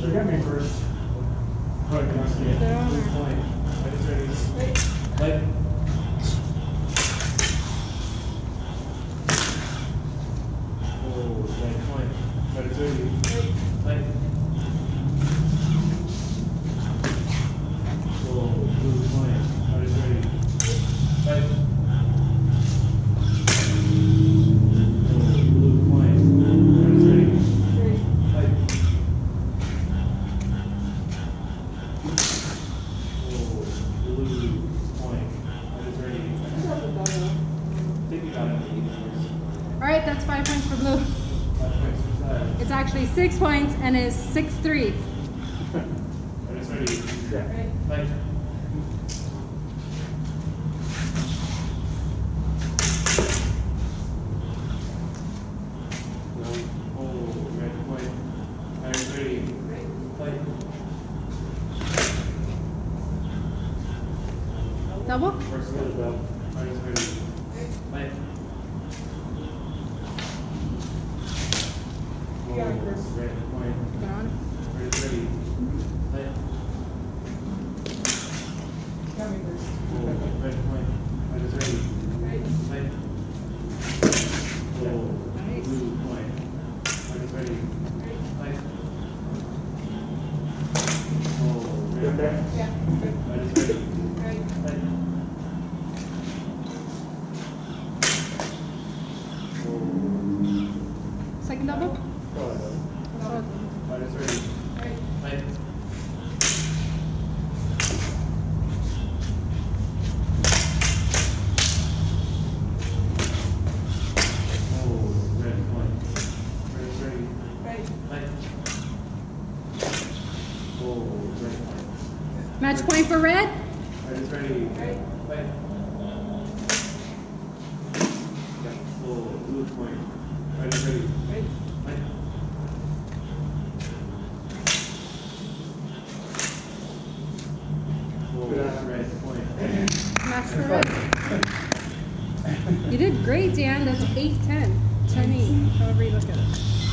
Forget me first. How do I pronounce it? Light. Oh, light coin. Light. Oh, blue coin. Light. Alright, that's 5 points for blue. 5 points for five. It's actually 6 points and is 6-3. Yeah. Right. Double? Match point for red. Red is ready. Right. Play. Yeah. Oh, blue point. Red is ready. Right. Play. Oh, red point. Match for red. You did great, Dan. That's 8-10. 10-8. However you look at it.